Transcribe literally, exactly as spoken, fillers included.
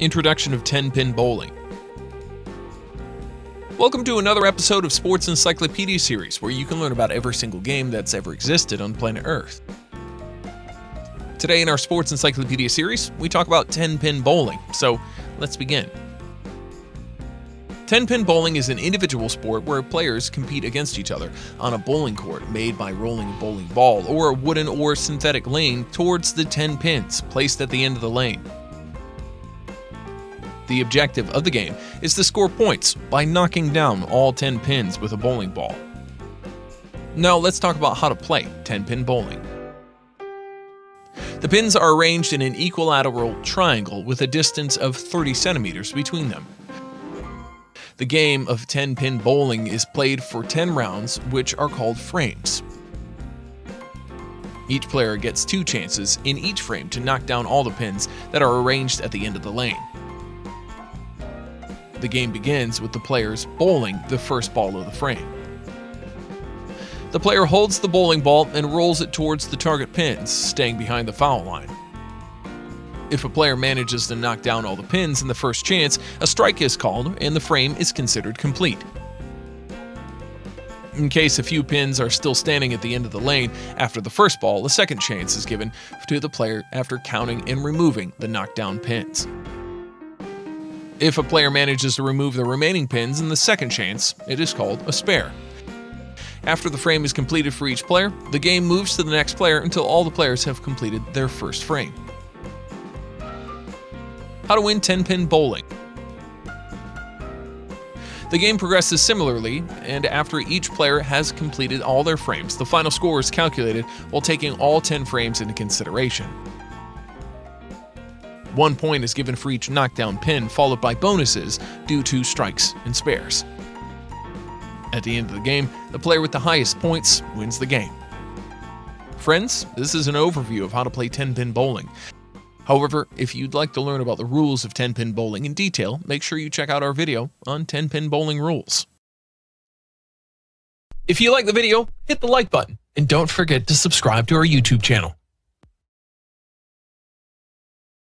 Introduction of ten-pin bowling. Welcome to another episode of Sports Encyclopedia Series, where you can learn about every single game that's ever existed on planet Earth. Today in our Sports Encyclopedia Series, we talk about ten-pin bowling, so let's begin. ten-pin bowling is an individual sport where players compete against each other on a bowling court made by rolling a bowling ball or a wooden or synthetic lane towards the ten pins placed at the end of the lane. The objective of the game is to score points by knocking down all ten pins with a bowling ball. Now let's talk about how to play ten-pin bowling. The pins are arranged in an equilateral triangle with a distance of thirty centimeters between them. The game of ten-pin bowling is played for ten rounds, which are called frames. Each player gets two chances in each frame to knock down all the pins that are arranged at the end of the lane. The game begins with the players bowling the first ball of the frame. The player holds the bowling ball and rolls it towards the target pins, staying behind the foul line. If a player manages to knock down all the pins in the first chance, a strike is called and the frame is considered complete. In case a few pins are still standing at the end of the lane after the first ball, a second chance is given to the player after counting and removing the knockdown pins. If a player manages to remove the remaining pins in the second chance, it is called a spare. After the frame is completed for each player, the game moves to the next player until all the players have completed their first frame. How to win ten-pin bowling. The game progresses similarly, and after each player has completed all their frames, the final score is calculated while taking all ten frames into consideration. One point is given for each knockdown pin, followed by bonuses due to strikes and spares. At the end of the game, the player with the highest points wins the game. Friends, this is an overview of how to play ten-pin bowling. However, if you'd like to learn about the rules of ten-pin bowling in detail, make sure you check out our video on ten-pin bowling rules. If you like the video, hit the like button, and don't forget to subscribe to our YouTube channel.